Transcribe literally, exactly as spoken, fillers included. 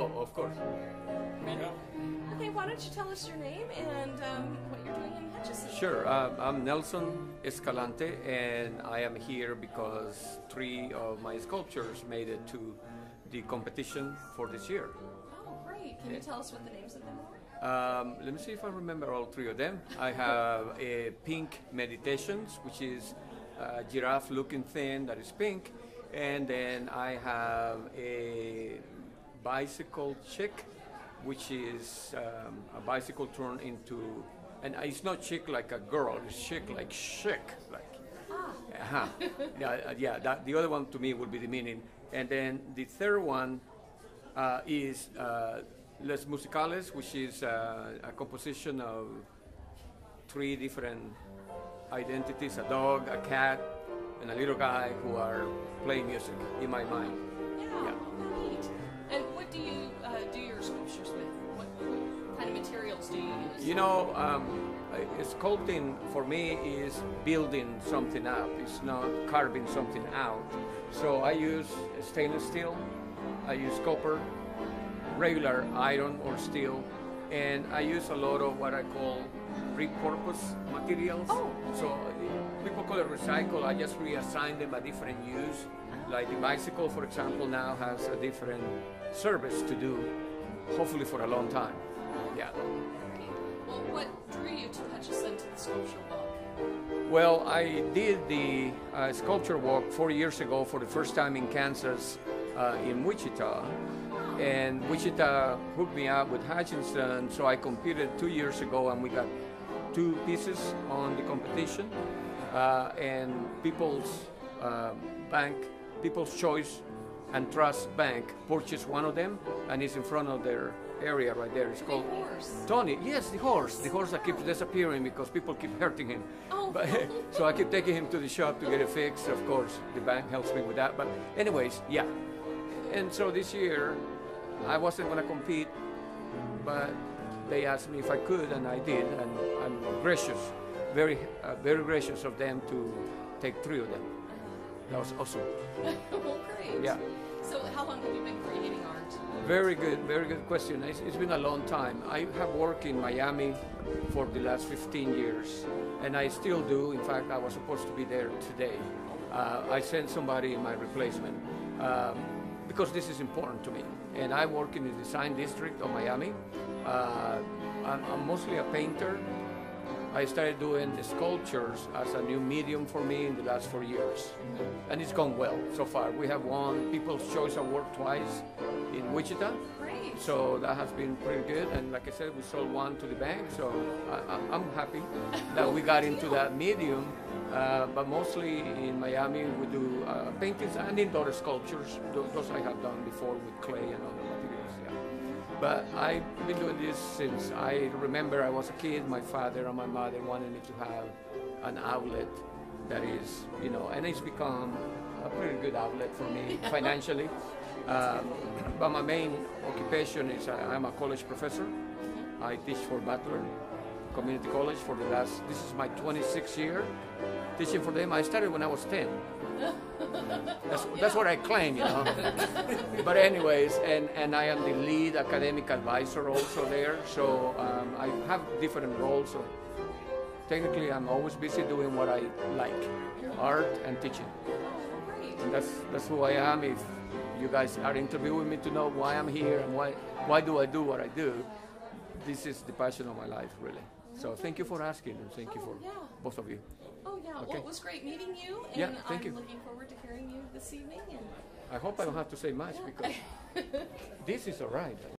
Oh, of course. Ready? Yeah. Okay, why don't you tell us your name and um, what you're doing in Hutchinson? Sure. Uh, I'm Nelson Escalante, and I am here because three of my sculptures made it to the competition for this year. Oh, great. Can yeah. you tell us what the names of them are? Um, let me see if I remember all three of them. I have a Pink Meditations, which is a giraffe-looking thing that is pink, and then I have a Bicycle Chick, which is um, a bicycle turned into, and it's not chick like a girl, it's chick like chick, like, ah. uh-huh. yeah, yeah that, the other one to me would be the meaning. And then the third one uh, is uh, Les Musicales, which is uh, a composition of three different identities, a dog, a cat, and a little guy who are playing music in my mind. Yeah. yeah. You know, um, sculpting for me is building something up. It's not carving something out. So I use stainless steel, I use copper, regular iron or steel, and I use a lot of what I call repurposed materials. Oh. So people call it recycle. I just reassign them a different use. Like the bicycle, for example, now has a different service to do, hopefully for a long time. Yeah. Well, what drew you to Hutchinson to the sculpture walk? Well, I did the uh, sculpture walk four years ago for the first time in Kansas, uh, in Wichita. And Wichita hooked me up with Hutchinson, so I competed two years ago and we got two pieces on the competition. Uh, and People's uh, Bank, People's Choice and Trust Bank purchased one of them, and it's in front of their area right there. It's called Tony. Yes, the horse. The horse that keeps disappearing because people keep hurting him. Oh. But, so I keep taking him to the shop to get it fixed. Of course, the bank helps me with that. But anyways, yeah. And so this year, I wasn't going to compete, but they asked me if I could, and I did. And I'm gracious, very, uh, very gracious of them to take three of them. That was awesome. Well, great. Yeah. So how long have you been creating art? Very good, very good question. It's, it's been a long time. I have worked in Miami for the last fifteen years, and I still do. In fact, I was supposed to be there today. Uh, I sent somebody in my replacement um, because this is important to me. And I work in the design district of Miami. Uh, I'm, I'm mostly a painter. I started doing the sculptures as a new medium for me in the last four years. And it's gone well so far. We have won People's Choice Award twice in Wichita. Great. So that has been pretty good. And like I said, we sold one to the bank. So I, I, I'm happy that we got into that medium. Uh, but mostly in Miami, we do uh, paintings and indoor sculptures. Those, those I have done before with clay and other materials. Yeah. But I've been doing this since I remember I was a kid. My father and my mother wanted me to have an outlet that is, you know, and it's become a pretty good outlet for me financially. Um, but my main occupation is I, I'm a college professor. I teach for Butler Community College for the last, this is my twenty-sixth year teaching for them. I started when I was ten. That's, yeah. that's what I claim, you know. But anyways, and, and I am the lead academic advisor also there. So um, I have different roles. So technically, I'm always busy doing what I like, art and teaching. And that's, that's who I am. If you guys are interviewing me to know why I'm here and why, why do I do what I do, this is the passion of my life, really. So thank you for asking, and thank oh, you for yeah. both of you. Oh, yeah. Okay. Well, it was great meeting you, and yeah, thank I'm you. looking forward to hearing you this evening. And I hope so, I don't have to say much, yeah. because this is all right.